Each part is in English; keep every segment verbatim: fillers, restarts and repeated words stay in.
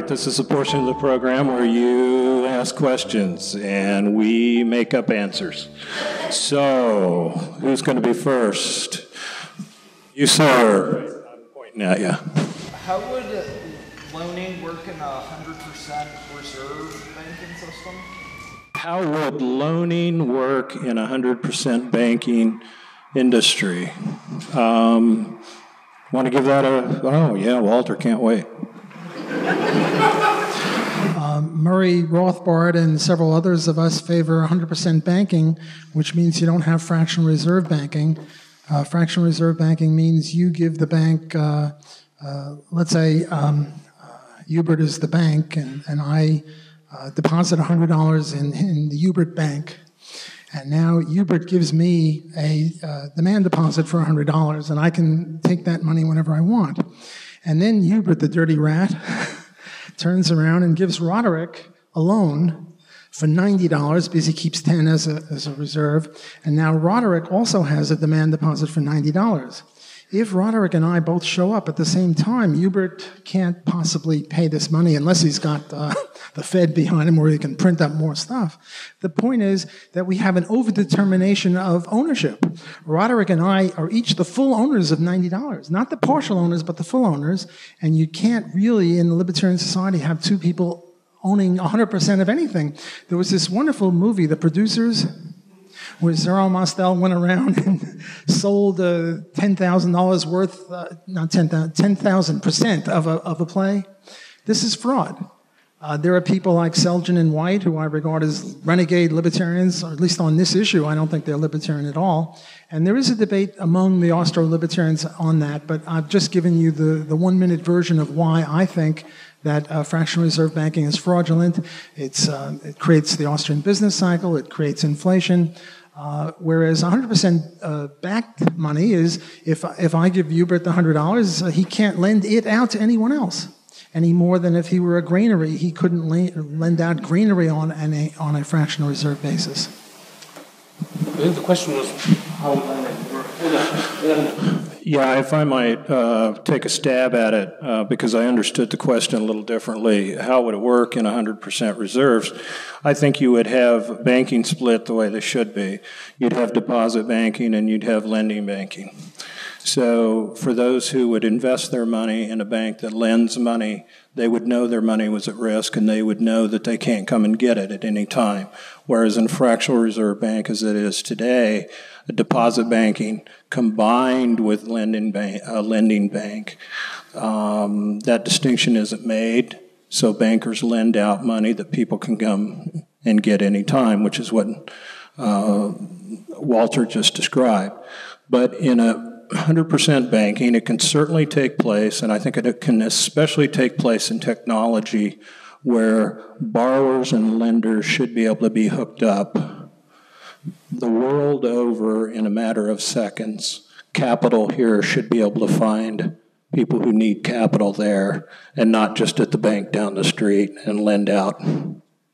right, this is a portion of the program where you ask questions and we make up answers. So, who's going to be first? You, sir. I'm pointing at you. How would loaning work in a one hundred percent reserve banking system? How would loaning work in a one hundred percent banking industry? Um, want to give that a, oh yeah, Walter, can't wait. um, Murray Rothbard and several others of us favor one hundred percent banking, which means you don't have fractional reserve banking. Uh, fractional reserve banking means you give the bank, uh, uh, let's say um, uh, Huebert is the bank, and, and I uh, deposit one hundred dollars in, in the Huebert bank. And now Huebert gives me a uh, demand deposit for one hundred dollars, and I can take that money whenever I want. And then Huebert, the dirty rat, turns around and gives Roderick a loan for ninety dollars because he keeps ten as a, as a reserve. And now Roderick also has a demand deposit for ninety dollars. If Roderick and I both show up at the same time, Huebert can't possibly pay this money unless he's got uh, the Fed behind him, where he can print up more stuff. The point is that we have an overdetermination of ownership. Roderick and I are each the full owners of ninety dollars, not the partial owners, but the full owners. And you can't really, in a libertarian society, have two people owning one hundred percent of anything. There was this wonderful movie, The Producers, where Zero Mostel went around and sold uh, ten thousand dollars worth, uh, not ten thousand, ten thousand percent of a, of a play. This is fraud. Uh, there are people like Selgin and White, who I regard as renegade libertarians, or at least on this issue, I don't think they're libertarian at all. And there is a debate among the Austro-libertarians on that, but I've just given you the, the one-minute version of why I think that uh, fractional reserve banking is fraudulent. It's, uh, it creates the Austrian business cycle, it creates inflation. Uh, whereas one hundred percent uh, backed money is, if, if I give Huebert the one hundred dollars, uh, he can't lend it out to anyone else any more than if he were a granary. He couldn't lend out granary on, an, a, on a fractional reserve basis. I think the question was how would Yeah, if I might uh, take a stab at it, uh, because I understood the question a little differently. How would it work in one hundred percent reserves? I think you would have banking split the way they should be. You'd have deposit banking and you'd have lending banking. So for those who would invest their money in a bank that lends money, they would know their money was at risk and they would know that they can't come and get it at any time. Whereas in fractional reserve bank as it is today, deposit banking combined with lending bank, uh, lending bank, um, that distinction isn't made. So bankers lend out money that people can come and get any time, which is what uh, Walter just described. But in a one hundred percent banking, it can certainly take place, and I think it can especially take place in technology, where borrowers and lenders should be able to be hooked up the world over in a matter of seconds. Capital here should be able to find people who need capital there, and not just at the bank down the street, and lend out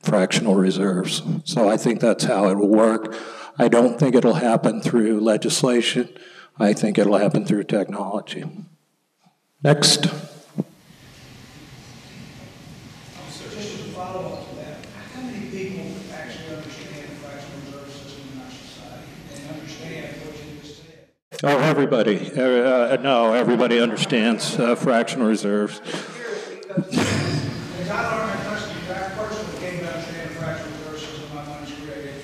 fractional reserves. So I think that's how it will work. I don't think it'll happen through legislation. I think it'll happen through technology. Next. Just to follow up to that, how many people actually understand the fractional reserve system in our society and understand what you just said? Oh, everybody. Uh, no, everybody understands uh, fractional reserves. As I learned my custody, I personally came to understand the fractional reserve system my money's created.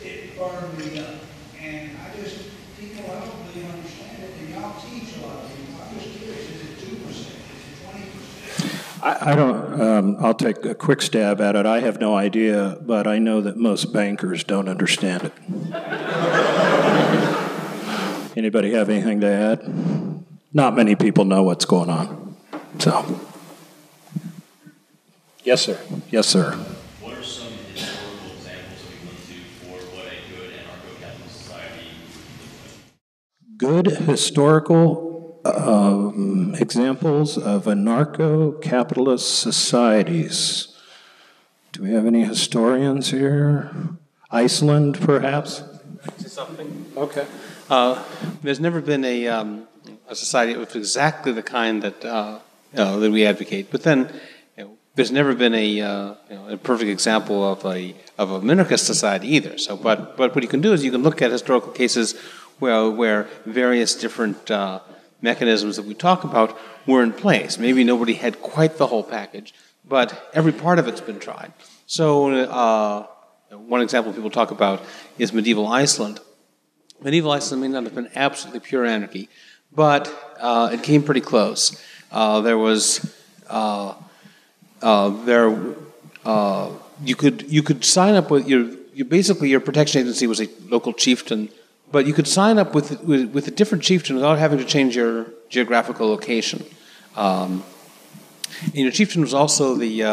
It burned me up. And I just, people, I don't really understand it, and y'all teach a lot of people. I'm just curious, is it two percent? Is it twenty percent? I, I don't, um, I'll take a quick stab at it. I have no idea, but I know that most bankers don't understand it. Anybody have anything to add? Not many people know what's going on. So, yes, sir. Yes, sir. Good historical um, examples of anarcho-capitalist societies. Do we have any historians here? Iceland, perhaps? Something. Okay. Uh, there's never been a, um, a society with exactly the kind that, uh, uh, that we advocate. But then, you know, there's never been a, uh, you know, a perfect example of a of a minarchist society either. So, but but what you can do is you can look at historical cases where where various different uh, mechanisms that we talk about were in place. Maybe nobody had quite the whole package, but every part of it's been tried. So, uh, one example people talk about is medieval Iceland. Medieval Iceland may not have been absolutely pure anarchy, but uh, it came pretty close. Uh, there was uh, Uh, there, uh, you could you could sign up with your, your basically your protection agency was a local chieftain, but you could sign up with with, with a different chieftain without having to change your geographical location. Um, and your chieftain was also the uh,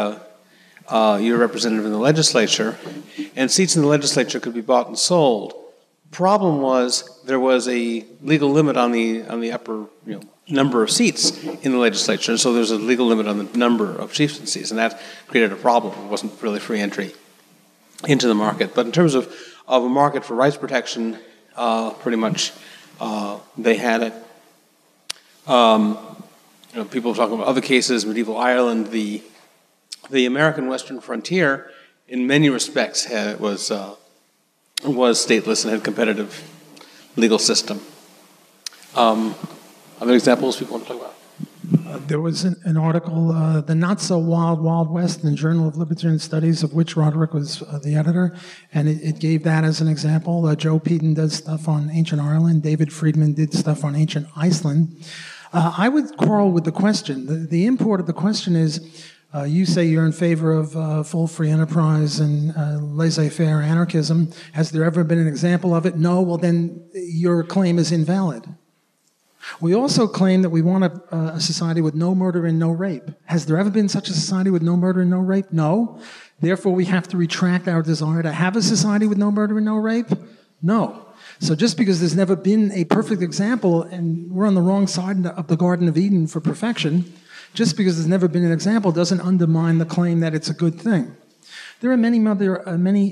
uh, your representative in the legislature, and seats in the legislature could be bought and sold. Problem was there was a legal limit on the on the upper you know. number of seats in the legislature, and so there's a legal limit on the number of chieftaincies, and that created a problem. It wasn't really free entry into the market. But in terms of, of a market for rights protection, uh, pretty much uh, they had it. Um, you know, people talking about other cases, medieval Ireland, the the American Western frontier, in many respects, had, was uh, was stateless and had a competitive legal system. Um, Other examples people want to talk about? Uh, there was an, an article, uh, The Not So Wild Wild West, in the Journal of Libertarian Studies, of which Roderick was uh, the editor, and it, it gave that as an example. Uh, Joe Peden does stuff on ancient Ireland. David Friedman did stuff on ancient Iceland. Uh, I would quarrel with the question. The, the import of the question is, uh, you say you're in favor of uh, full free enterprise and uh, laissez-faire anarchism. Has there ever been an example of it? No? Well, then your claim is invalid. We also claim that we want a, a society with no murder and no rape. Has there ever been such a society with no murder and no rape? No. Therefore, we have to retract our desire to have a society with no murder and no rape? No. So just because there's never been a perfect example, and we're on the wrong side of the Garden of Eden for perfection, just because there's never been an example doesn't undermine the claim that it's a good thing. There are many other, uh, many,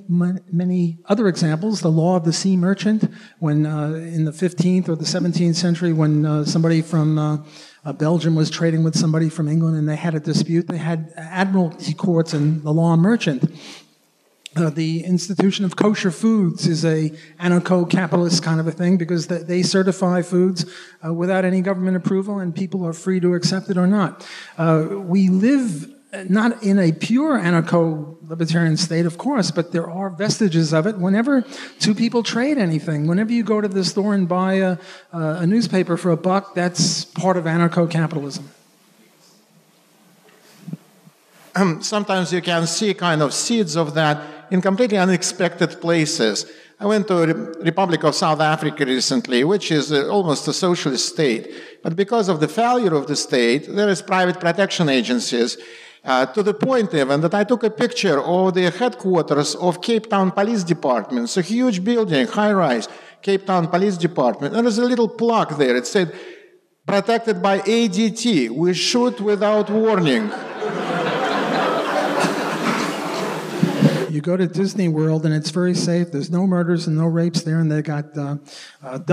many other examples. The law of the sea merchant, when uh, in the fifteenth or the seventeenth century, when uh, somebody from uh, uh, Belgium was trading with somebody from England and they had a dispute, they had admiralty courts and the law merchant. Uh, the institution of kosher foods is a anarcho-capitalist kind of a thing, because th they certify foods uh, without any government approval, and people are free to accept it or not. Uh, we live not in a pure anarcho-libertarian state, of course, but there are vestiges of it. Whenever two people trade anything, whenever you go to the store and buy a, a newspaper for a buck, that's part of anarcho-capitalism. Um, sometimes you can see kind of seeds of that in completely unexpected places. I went to the Republic of South Africa recently, which is uh, almost a socialist state. But because of the failure of the state, there is private protection agencies, Uh, to the point even that I took a picture of the headquarters of Cape Town Police Department. It's a huge building, high-rise, Cape Town Police Department. There is a little plaque there. It said, protected by A D T, we shoot without warning. You go to Disney World and it's very safe. There's no murders and no rapes there, and they got uh, uh,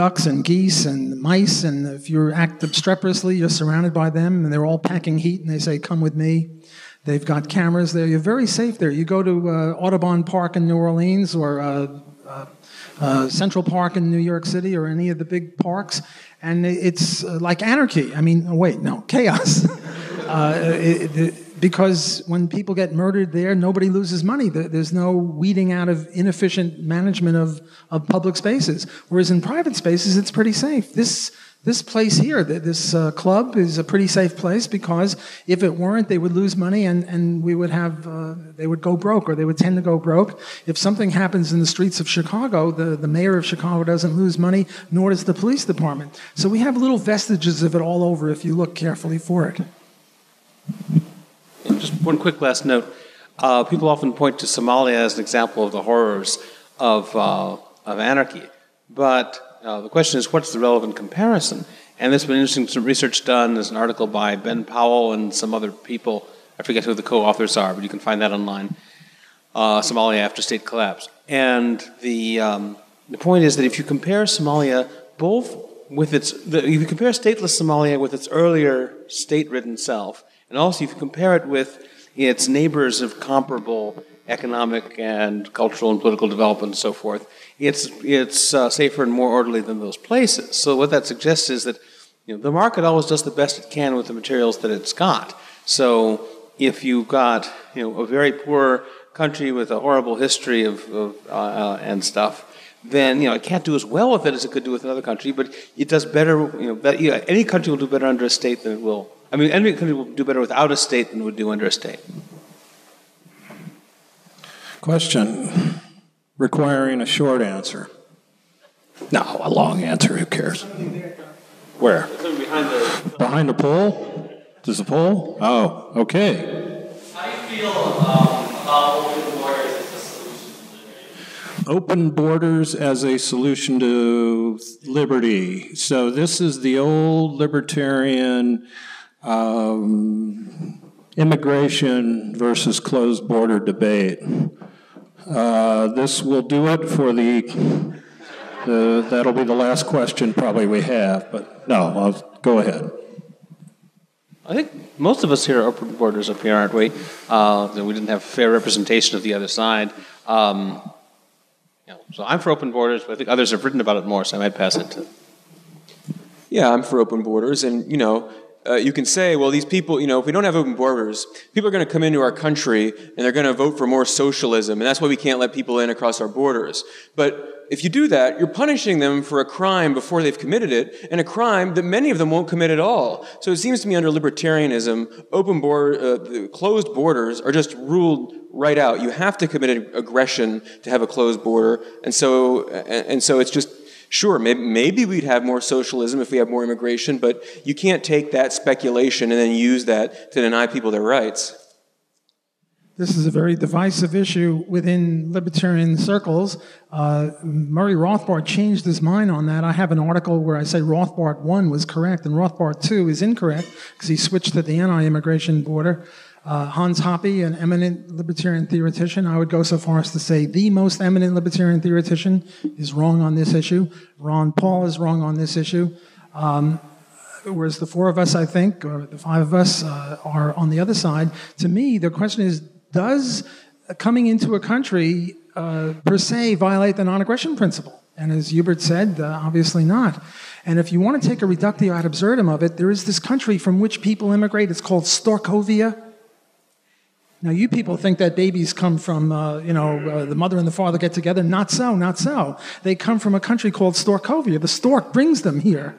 ducks and geese and mice, and if you act obstreperously, you're surrounded by them, and they're all packing heat, and they say, come with me. They've got cameras there. You're very safe there. You go to uh, Audubon Park in New Orleans, or uh, uh, uh, Central Park in New York City, or any of the big parks, and it's uh, like anarchy. I mean, oh, wait, no, chaos. uh, it, it, because when people get murdered there, nobody loses money. There's no weeding out of inefficient management of, of public spaces. Whereas in private spaces, it's pretty safe. This... This place here, this uh, club, is a pretty safe place, because if it weren't, they would lose money, and, and we would have, uh, they would go broke, or they would tend to go broke. If something happens in the streets of Chicago, the, the mayor of Chicago doesn't lose money, nor does the police department. So we have little vestiges of it all over if you look carefully for it. And just one quick last note. Uh, people often point to Somalia as an example of the horrors of, uh, of anarchy, but Uh, the question is, what's the relevant comparison? And there's been interesting some research done. There's an article by Ben Powell and some other people. I forget who the co-authors are, but you can find that online. Uh, Somalia after state collapse. And the um, the point is that if you compare Somalia both with its, the, if you compare stateless Somalia with its earlier state-ridden self, and also if you compare it with its neighbors of comparable economic and cultural and political development and so forth, it's, it's uh, safer and more orderly than those places. So what that suggests is that, you know, the market always does the best it can with the materials that it's got. So if you've got, you know, a very poor country with a horrible history of, of uh, uh, and stuff, then, you know, it can't do as well with it as it could do with another country, but it does better, you know, that, you know, any country will do better under a state than it will, I mean, any country will do better without a state than it would do under a state. Question requiring a short answer. No, a long answer, who cares? Where? Behind the, behind the pole? There's a pole? Oh, okay. How do you feel um, about open borders as a solution to liberty? Open borders as a solution to liberty. So this is the old libertarian um, immigration versus closed border debate. Uh, this will do it for the, the, that'll be the last question probably we have, but no, I'll go ahead. I think most of us here are open borders up here, aren't we? Uh, we didn't have fair representation of the other side. Um, you know, so I'm for open borders, but I think others have written about it more, so I might pass it to... Yeah, I'm for open borders, and, you know, Uh, you can say, well, these people, you know, if we don't have open borders, people are going to come into our country and they're going to vote for more socialism, and that's why we can't let people in across our borders. But if you do that, you're punishing them for a crime before they've committed it, and a crime that many of them won't commit at all. So it seems to me under libertarianism, open border, uh, closed borders are just ruled right out. You have to commit aggression to have a closed border, and so, and, and so it's just... Sure, maybe, maybe we'd have more socialism if we have more immigration, but you can't take that speculation and then use that to deny people their rights. This is a very divisive issue within libertarian circles. Uh, Murray Rothbard changed his mind on that. I have an article where I say Rothbard one was correct and Rothbard two is incorrect because he switched to the anti-immigration border. Uh, Hans Hoppe, an eminent libertarian theoretician, I would go so far as to say the most eminent libertarian theoretician, is wrong on this issue. Ron Paul is wrong on this issue. Um, whereas the four of us, I think, or the five of us, uh, are on the other side. To me, the question is, does coming into a country uh, per se violate the non-aggression principle? And as Huebert said, uh, obviously not. And if you want to take a reductio ad absurdum of it, there is this country from which people immigrate. It's called Storkovia. Now, you people think that babies come from, uh, you know, uh, the mother and the father get together. Not so, not so. They come from a country called Storkovia. The stork brings them here.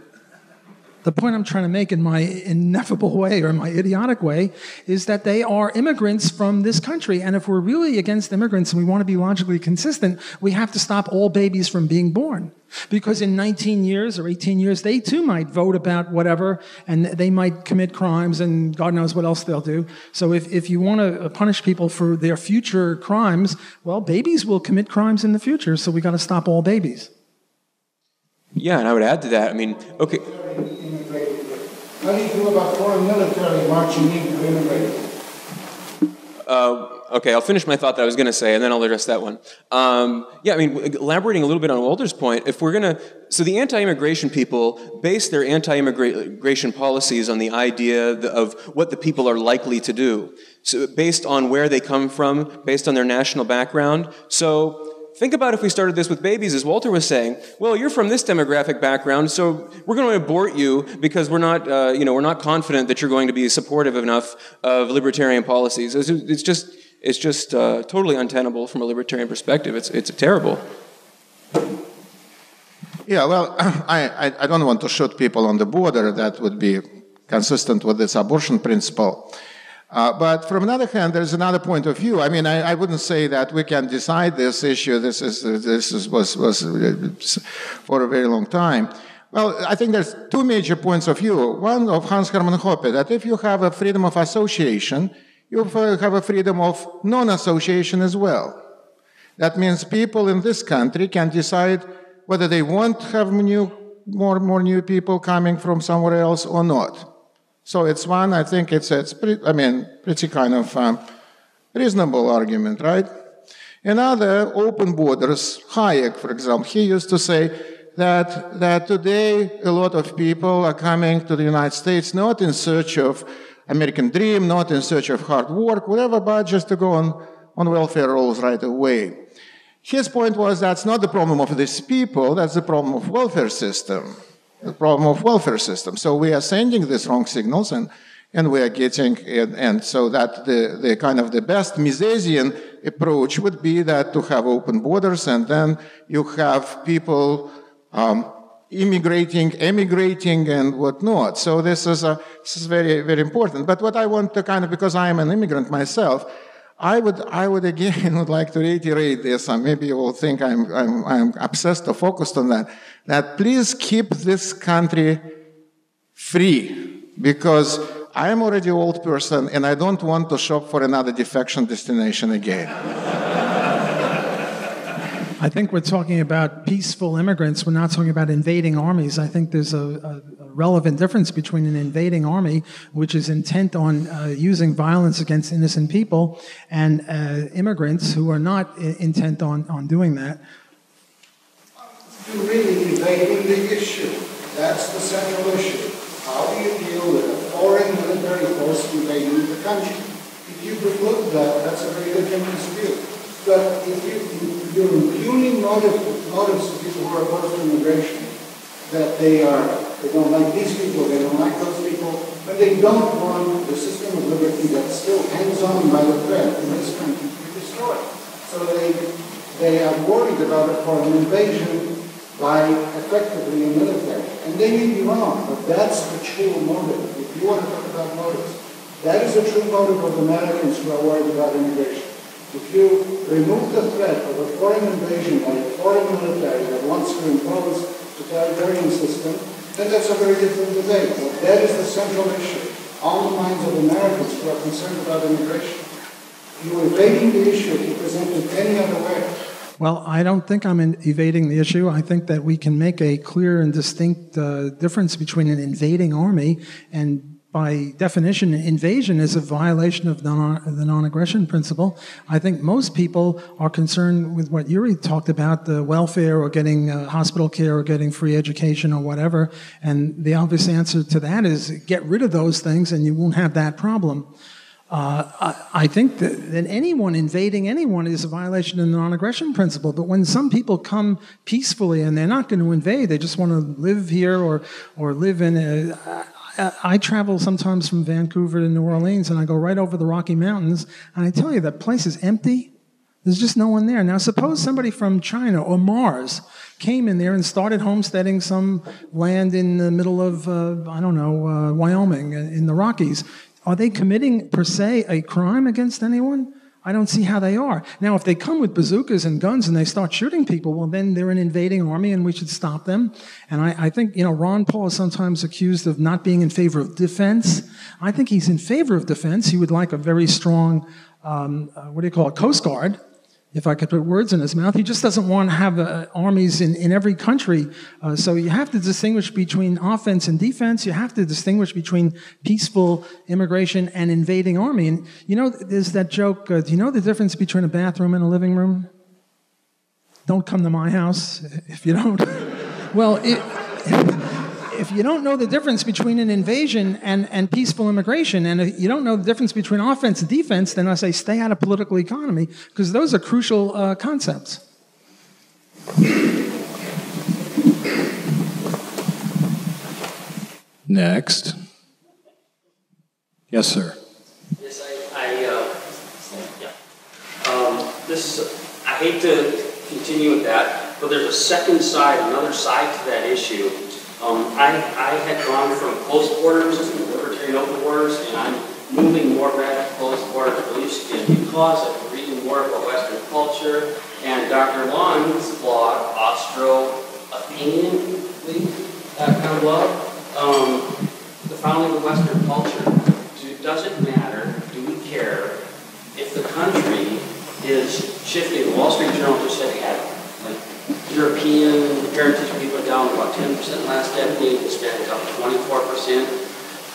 The point I'm trying to make in my ineffable way or my idiotic way is that they are immigrants from this country. And if we're really against immigrants and we want to be logically consistent, we have to stop all babies from being born. Because in nineteen years or eighteen years, they too might vote about whatever, and they might commit crimes, and God knows what else they'll do. So if, if you want to punish people for their future crimes, well, babies will commit crimes in the future, so we got to stop all babies. Yeah, and I would add to that, I mean, okay. How do you feel about foreign military marching in to immigrate? Uh, okay, I'll finish my thought that I was going to say, and then I'll address that one. Um, yeah, I mean, elaborating a little bit on Walter's point, if we're going to... So the anti-immigration people base their anti-immigration policies on the idea of what the people are likely to do, so based on where they come from, based on their national background. So... Think about if we started this with babies, as Walter was saying. Well, you're from this demographic background, so we're going to abort you because we're not, uh, you know, we're not confident that you're going to be supportive enough of libertarian policies. It's, it's just, it's just uh, totally untenable from a libertarian perspective. It's, it's terrible. Yeah, well, I, I don't want to shoot people on the border. That would be consistent with this abortion principle. Uh, but from another hand, there's another point of view. I mean, I, I wouldn't say that we can decide this issue. This is this is, was was for a very long time. Well, I think there's two major points of view. One of Hans-Hermann Hoppe, that if you have a freedom of association, you have a freedom of non-association as well. That means people in this country can decide whether they want to have new, more more new people coming from somewhere else or not. So it's one, I think it's, it's pretty, I mean, pretty kind of um, reasonable argument, right? Another, open borders, Hayek, for example, he used to say that, that today a lot of people are coming to the United States not in search of American dream, not in search of hard work, whatever, but just to go on, on welfare rolls right away. His point was that's not the problem of these people, that's the problem of welfare system. The problem of welfare system. So we are sending these wrong signals and, and we are getting, and, and so that the, the kind of the best Misesian approach would be that to have open borders and then you have people um, immigrating, emigrating and whatnot. So this is, a, this is very, very important. But what I want to kind of, because I am an immigrant myself, I would, I would again would like to reiterate this, and maybe you will think I'm, I'm, I'm obsessed or focused on that, that please keep this country free, because I am already an old person and I don't want to shop for another defection destination again. I think we're talking about peaceful immigrants. We're not talking about invading armies. I think there's a, a relevant difference between an invading army, which is intent on uh, using violence against innocent people, and uh, immigrants who are not intent on, on doing that. You're really debating the issue. That's the central issue. How do you deal with a foreign military force invading the country? If you preclude that, that's a very different dispute. But if you, you're impugning motives, motives of people who are opposed to immigration, that they are, they don't like these people, they don't like those people, but they don't want the system of liberty that still hangs on by the thread in this country to be destroyed. So they, they are worried about a foreign invasion by effectively a military. And they may be wrong, but that's the true motive. If you want to talk about motives, that is the true motive of Americans who are worried about immigration. If you remove the threat of a foreign invasion by a foreign military that wants to impose the totalitarian system, then that's a very different debate. But that is the central issue on the minds of Americans who are concerned about immigration. You are evading the issue if you present it any other way. Well, I don't think I'm in evading the issue. I think that we can make a clear and distinct uh, difference between an invading army and, by definition, invasion is a violation of the non, the non-aggression principle. I think most people are concerned with what Yuri talked about, the welfare or getting uh, hospital care or getting free education or whatever. And the obvious answer to that is get rid of those things and you won't have that problem. Uh, I, I think that, that anyone invading anyone is a violation of the non-aggression principle. But when some people come peacefully and they're not going to invade, they just want to live here or, or live in a... I travel sometimes from Vancouver to New Orleans, and I go right over the Rocky Mountains, and I tell you, that place is empty. There's just no one there. Now, suppose somebody from China or Mars came in there and started homesteading some land in the middle of, uh, I don't know, uh, Wyoming, in the Rockies. Are they committing, per se, a crime against anyone? I don't see how they are. Now, if they come with bazookas and guns and they start shooting people, well, then they're an invading army and we should stop them. And I, I think, you know, Ron Paul is sometimes accused of not being in favor of defense. I think he's in favor of defense. He would like a very strong, um, uh, what do you call it, Coast Guard, if I could put words in his mouth. He just doesn't want to have uh, armies in, in every country. Uh, so you have to distinguish between offense and defense. You have to distinguish between peaceful immigration and invading army. And you know, there's that joke, uh, do you know the difference between a bathroom and a living room? Don't come to my house if you don't. Well, it, if you don't know the difference between an invasion and, and peaceful immigration, and if you don't know the difference between offense and defense, then I say stay out of political economy, because those are crucial uh, concepts. Next. Yes, sir. Yes, I, I uh, yeah. Um, this is, I hate to continue with that, but there's a second side, another side to that issue. Um, I, I had gone from closed borders to libertarian open borders, and I'm moving more back to closed border beliefs again because I'm reading more about Western culture and Doctor Long's blog, Austro-Athenian uh, kind of blog, um, the founding of Western culture. Do, does it matter? Do we care if the country is shifting? The Wall Street Journal just said it had. European heritage people are down about ten percent last decade, Hispanic up twenty-four percent.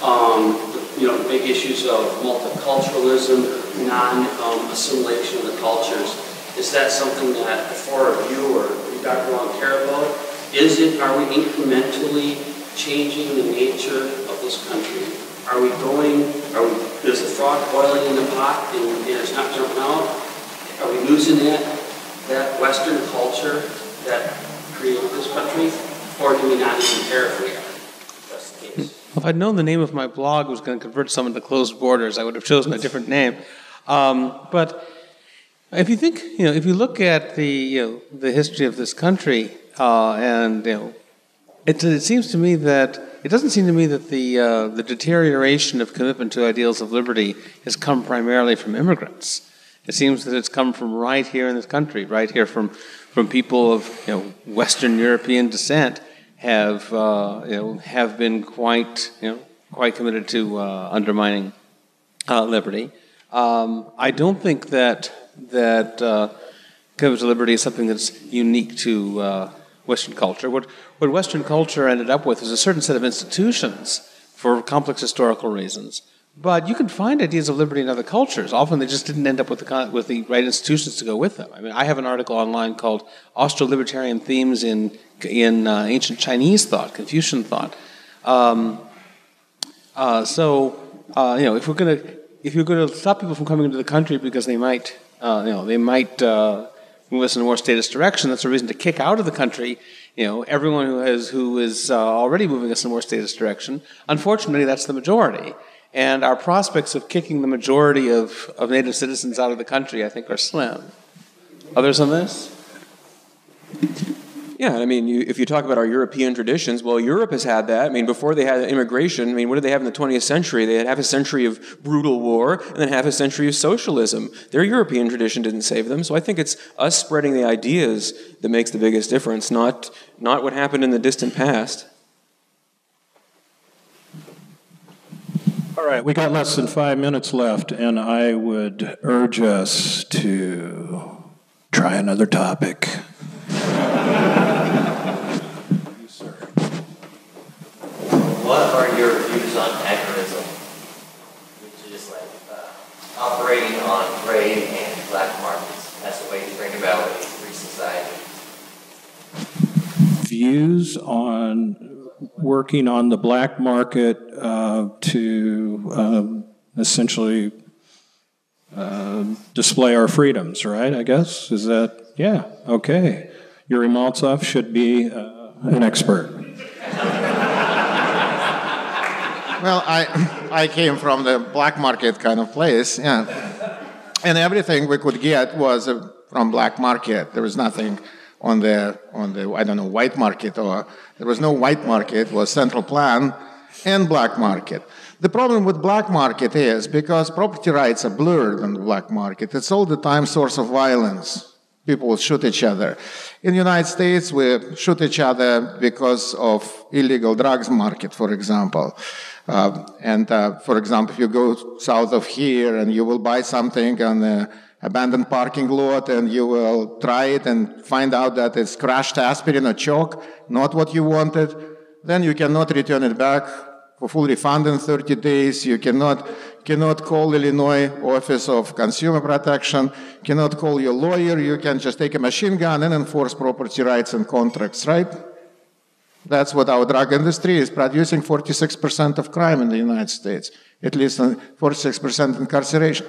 Um, you know, big issues of multiculturalism, non-assimilation um, of the cultures. Is that something that the four of you or Doctor Long care about? Is it, are we incrementally changing the nature of this country? Are we going, are we, there's a frog boiling in the pot and, and it's not jumping out? Are we losing that, that Western culture that created this country? Or do we not even care if we are? That's the case. If I'd known the name of my blog was going to convert someone to Closed Borders, I would have chosen a different name. Um, but if you think, you know, if you look at the, you know, the history of this country, uh, and, you know, it, it seems to me that, it doesn't seem to me that the, uh, the deterioration of commitment to ideals of liberty has come primarily from immigrants. It seems that it's come from right here in this country, right here from, from people of, you know, Western European descent have, uh, you know, have been quite, you know, quite committed to uh, undermining uh, liberty. Um, I don't think that that uh, commitment to liberty is something that's unique to uh, Western culture. What what Western culture ended up with is a certain set of institutions for complex historical reasons. But you can find ideas of liberty in other cultures. Often they just didn't end up with the with the right institutions to go with them. I mean, I have an article online called "Austro-Libertarian Themes in in uh, Ancient Chinese Thought, Confucian Thought." Um, uh, so uh, you know, if we're gonna if you're gonna stop people from coming into the country because they might uh, you know they might uh, move us in a more statist direction, that's a reason to kick out of the country. You know, everyone who has who is uh, already moving us in a more statist direction. Unfortunately, that's the majority. And our prospects of kicking the majority of, of native citizens out of the country, I think, are slim. Others on this? Yeah, I mean, you, if you talk about our European traditions, well, Europe has had that. I mean, before they had immigration, I mean, what did they have in the twentieth century? They had half a century of brutal war and then half a century of socialism. Their European tradition didn't save them. So I think it's us spreading the ideas that makes the biggest difference, not, not what happened in the distant past. All right, we got less than five minutes left, and I would urge us to try another topic. What are your views on agorism, which is like uh, operating on gray and black markets as a way to bring about a free society? Views on working on the black market uh, to um, essentially uh, display our freedoms, right, I guess? Is that, yeah, okay. Yuri Maltsev should be uh, an expert. Well, I, I came from the black market kind of place, yeah. And everything we could get was uh, from black market. There was nothing on the, on the, I don't know, white market, or there was no white market, it was central plan and black market. The problem with black market is because property rights are blurred on the black market. It's all the time source of violence. People will shoot each other. In the United States, we shoot each other because of illegal drugs market, for example. Uh, and uh, for example, if you go south of here and you will buy something on the abandoned parking lot, and you will try it and find out that it's crushed aspirin or chalk, not what you wanted, then you cannot return it back for full refund in thirty days. You cannot, cannot call Illinois Office of Consumer Protection, cannot call your lawyer. You can just take a machine gun and enforce property rights and contracts, right? That's what our drug industry is producing, forty-six percent of crime in the United States, at least forty-six percent incarceration.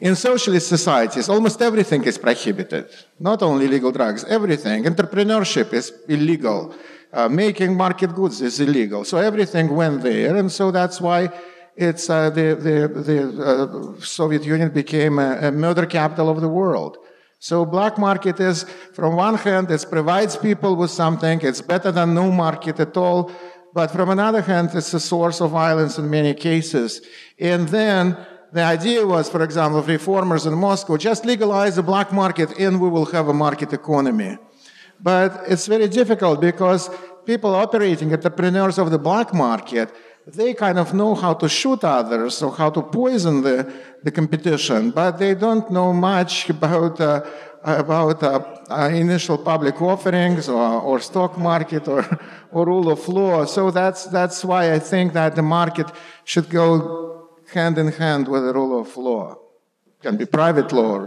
In socialist societies, almost everything is prohibited. Not only illegal drugs, everything. Entrepreneurship is illegal. Uh, making market goods is illegal. So everything went there, and so that's why it's, uh, the, the, the uh, Soviet Union became a, a murder capital of the world. So black market is, from one hand, it provides people with something. It's better than no market at all. But from another hand, it's a source of violence in many cases. And then the idea was, for example, of reformers in Moscow, just legalize the black market and we will have a market economy. But it's very difficult because people operating, entrepreneurs of the black market, they kind of know how to shoot others or how to poison the, the competition, but they don't know much about, uh, about uh, uh, initial public offerings or, or stock market or, or rule of law. So that's, that's why I think that the market should go hand in hand with the rule of law. can be private law.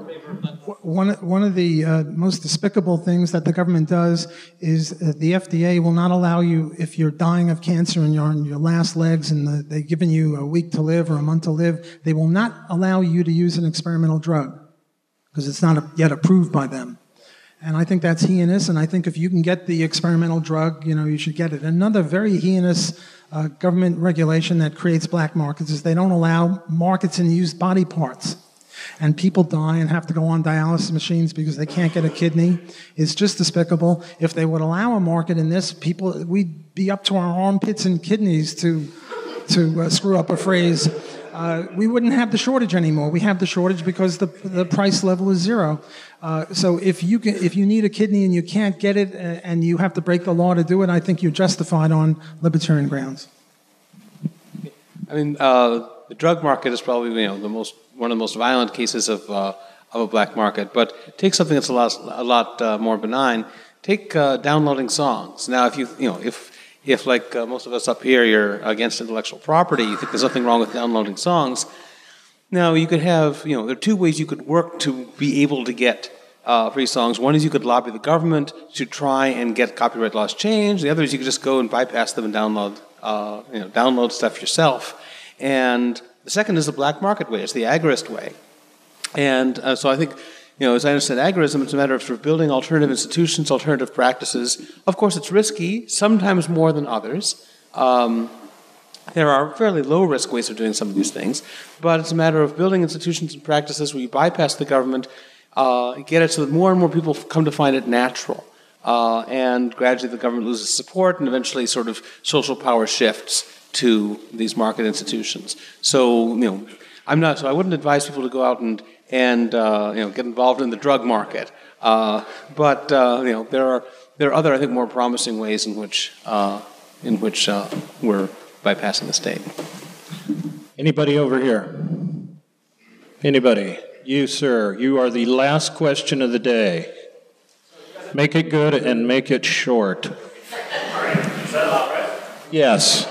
One, one of the uh, most despicable things that the government does is that the F D A will not allow you, if you're dying of cancer and you're on your last legs and the, they've given you a week to live or a month to live, they will not allow you to use an experimental drug because it's not yet approved by them. And I think that's heinous, and I think if you can get the experimental drug, you know, you should get it. Another very heinous uh, government regulation that creates black markets is they don't allow markets in used body parts. And people die and have to go on dialysis machines because they can't get a kidney. It's just despicable. If they would allow a market in this, people, we'd be up to our armpits and kidneys to, to uh, screw up a phrase. Uh, we wouldn't have the shortage anymore. We have the shortage because the, the price level is zero. Uh, so if you, can, if you need a kidney and you can't get it and you have to break the law to do it, I think you're justified on libertarian grounds. I mean, uh, the drug market is probably you know, the most, one of the most violent cases of, uh, of a black market. But take something that's a lot, a lot uh, more benign. Take uh, downloading songs. Now, if you, you know, if... If, like uh, most of us up here, you're against intellectual property, you think there's nothing wrong with downloading songs. Now, you could have, you know, there are two ways you could work to be able to get uh, free songs. One is you could lobby the government to try and get copyright laws changed. The other is you could just go and bypass them and download, uh, you know, download stuff yourself. And the second is the black market way. It's the agorist way. And uh, so I think... You know, as I understand agorism, it's a matter of sort of building alternative institutions, alternative practices. Of course, it's risky, sometimes more than others. Um, there are fairly low-risk ways of doing some of these things, but it's a matter of building institutions and practices where you bypass the government, uh, get it so that more and more people come to find it natural. Uh, and gradually the government loses support, and eventually sort of social power shifts to these market institutions. So, you know, I'm not, so I wouldn't advise people to go out and and uh, you know, get involved in the drug market. Uh, but uh, you know, there are there are other, I think, more promising ways in which uh, in which uh, we're bypassing the state. Anybody over here? Anybody? You, sir. You are the last question of the day. Make it good and make it short. Is that all right? Yes.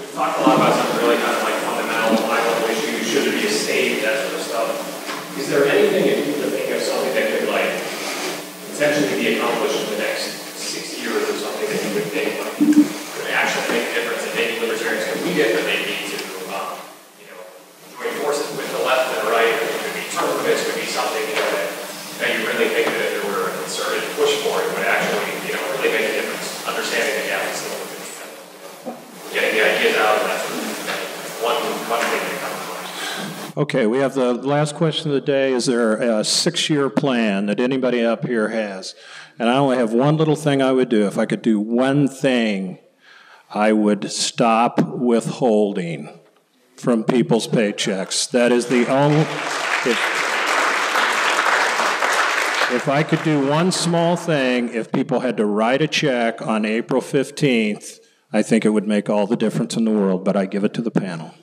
We've talked a lot about some really kind of like fundamental Bible issues. Should it be a state? That's Is there anything that you could think of something that could like potentially be accomplished in the next six years or something that you would think like could actually make a difference and maybe libertarians could be different, they need to um, you know, join forces with the left and the right, or it could be term limits, could be something you know, that, that you really think that if there were a concerted push for it would actually, you know, really make a difference. Understanding the gap is still getting the ideas out, and that's one one thing that comes. Okay, we have the last question of the day. Is there a six-year plan that anybody up here has? And I only have one little thing I would do. If I could do one thing, I would stop withholding from people's paychecks. That is the only... If, if I could do one small thing, if people had to write a check on April fifteenth, I think it would make all the difference in the world, but I give it to the panel.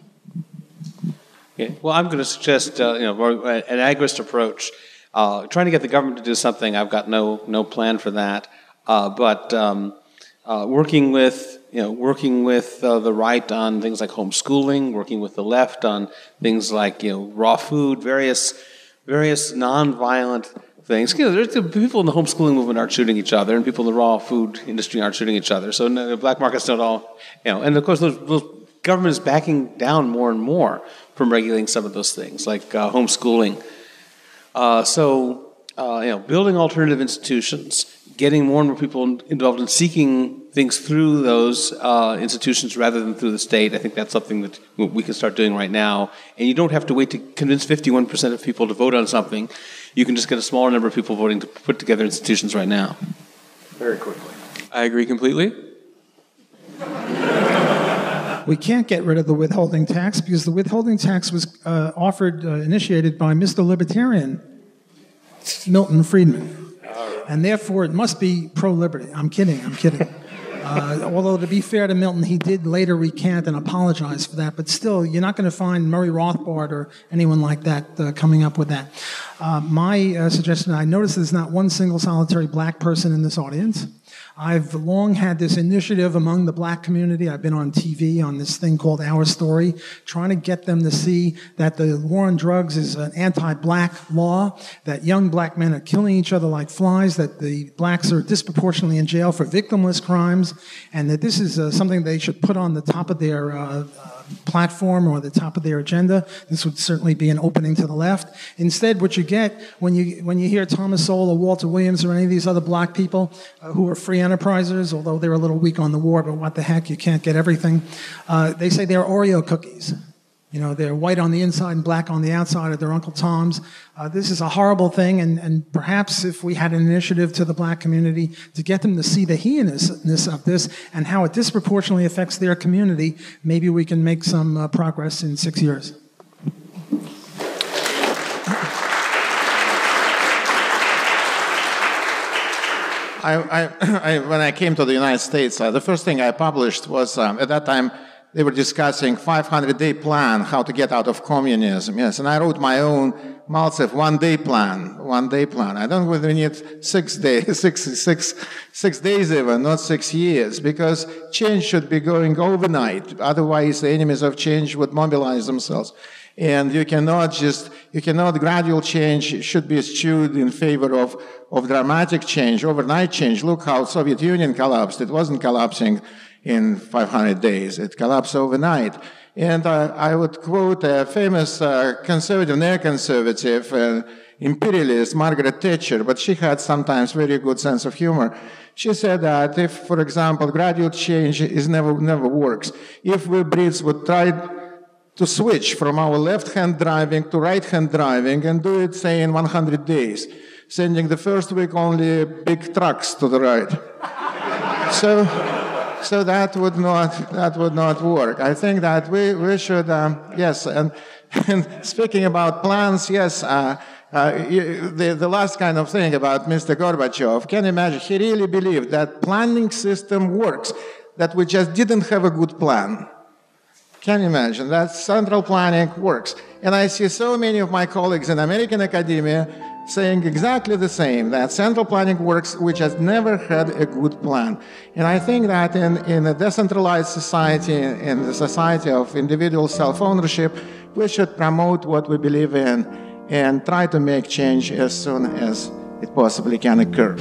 Yeah. Well, I'm going to suggest uh, you know, an agorist approach. Uh, trying to get the government to do something, I've got no no plan for that. Uh, but um, uh, working with you know working with uh, the right on things like homeschooling, working with the left on things like you know raw food, various various nonviolent things. You know, there's, people in the homeschooling movement aren't shooting each other, and people in the raw food industry aren't shooting each other. So no, black markets don't all you know. And of course, those, those government is backing down more and more from regulating some of those things, like uh, homeschooling. Uh, so, uh, you know, building alternative institutions, getting more and more people involved in seeking things through those uh, institutions rather than through the state. I think that's something that we can start doing right now. And you don't have to wait to convince fifty-one percent of people to vote on something. You can just get a smaller number of people voting to put together institutions right now. Very quickly. I agree completely. We can't get rid of the withholding tax because the withholding tax was uh, offered, uh, initiated by Mister Libertarian, Milton Friedman. And therefore, it must be pro-liberty. I'm kidding, I'm kidding. Uh, although, to be fair to Milton, he did later recant and apologize for that. But still, you're not going to find Murray Rothbard or anyone like that uh, coming up with that. Uh, my uh, suggestion, I noticed there's not one single solitary black person in this audience. I've long had this initiative among the black community. I've been on T V on this thing called Our Story, trying to get them to see that the war on drugs is an anti-black law, that young black men are killing each other like flies, that the blacks are disproportionately in jail for victimless crimes, and that this is uh, something they should put on the top of their uh, uh, platform or the top of their agenda. This would certainly be an opening to the left. Instead, what you get when you, when you hear Thomas Sowell or Walter Williams or any of these other black people uh, who are free enterprisers, although they're a little weak on the war, but what the heck, you can't get everything. Uh, they say they're Oreo cookies. You know, they're white on the inside and black on the outside of their Uncle Tom's. Uh, this is a horrible thing, and, and perhaps if we had an initiative to the black community to get them to see the heinousness of this and how it disproportionately affects their community, maybe we can make some uh, progress in six years. I, I, I, when I came to the United States, uh, the first thing I published was, um, at that time, they were discussing five hundred day plan, how to get out of communism, yes. And I wrote my own Maltsev one-day plan, one-day plan. I don't know whether we need six days, six, six, six days even, not six years, because change should be going overnight. Otherwise, the enemies of change would mobilize themselves. And you cannot just, you cannot, gradual change should be eschewed in favor of, of dramatic change, overnight change. Look how Soviet Union collapsed. It wasn't collapsing in five hundred days. It collapsed overnight. And uh, I would quote a famous uh, conservative, neoconservative, uh, imperialist, Margaret Thatcher, but she had sometimes very good sense of humor. She said that if, for example, gradual change is never, never works, if we Brits would try to switch from our left-hand driving to right-hand driving and do it, say, in one hundred days, sending the first week only big trucks to the right. so, so that would not, that would not work. I think that we, we should, um, yes, and, and speaking about plans, yes, uh, uh, you, the, the last kind of thing about Mister Gorbachev, can you imagine, he really believed that planning system works, that we just didn't have a good plan. Can you imagine that central planning works? And I see so many of my colleagues in American academia saying exactly the same, that central planning works, which has never had a good plan. And I think that in, in a decentralized society, in the society of individual self-ownership, we should promote what we believe in and try to make change as soon as it possibly can occur.